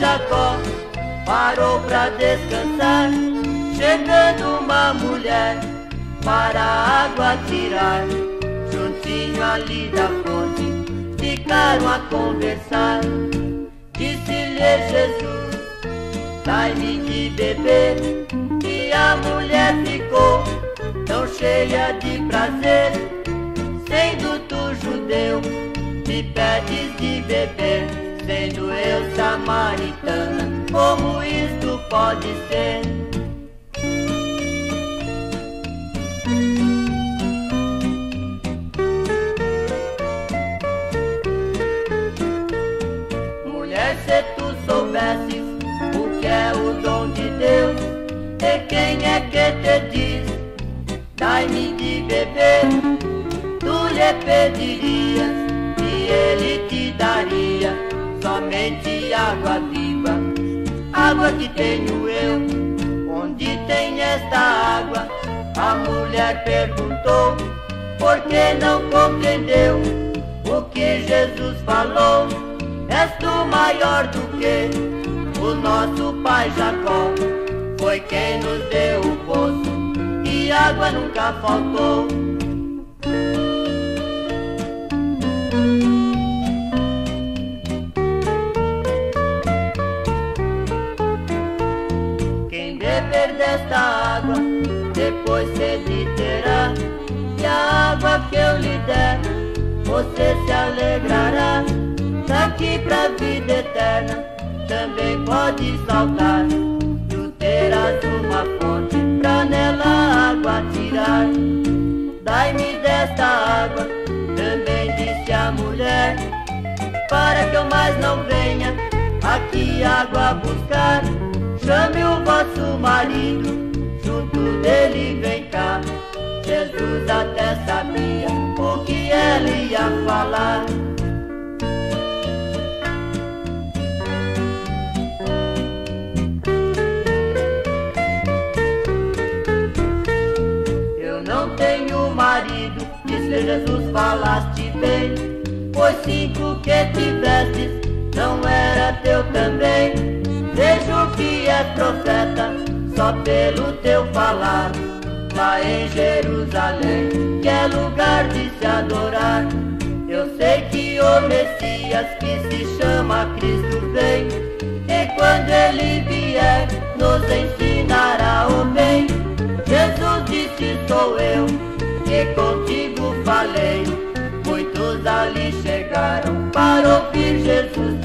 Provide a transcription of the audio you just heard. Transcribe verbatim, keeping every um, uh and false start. Chapecó parou pra descansar, chegando uma mulher para a água tirar. Juntinho ali da fonte ficaram a conversar. Disse-lhe Jesus, dai-me de beber. E a mulher ficou tão cheia de prazer, sendo tu judeu, me pedes de beber, sendo eu samaritana, como isto pode ser? Mulher, se tu soubesses o que é o dom de Deus, e quem é que te diz, dai-me de beber, tu lhe pedirias e ele te daria somente água viva. Água que tenho eu, onde tem esta água? A mulher perguntou, porque não compreendeu o que Jesus falou. És tu maior do que o nosso pai Jacó, foi quem nos deu o poço e água nunca faltou. Desta água depois ele terá, e a água que eu lhe der você se alegrará. Daqui pra vida eterna também pode saltar, tu terás uma fonte pra nela água tirar. Dai-me desta água, também disse a mulher, para que eu mais não venha aqui água buscar. Chame o vosso marido, junto dele vem cá. Jesus até sabia o que ela ia falar. Eu não tenho marido, disse Jesus, falaste bem, pois cinco que tivestes não era teu também. Vejo que és profeta só pelo teu falar, lá em Jerusalém, que é lugar de se adorar. Eu sei que o Messias, que se chama Cristo, vem, e quando ele vier nos ensinará o bem. Jesus disse, sou eu que contigo falei. Muitos ali chegaram para ouvir Jesus.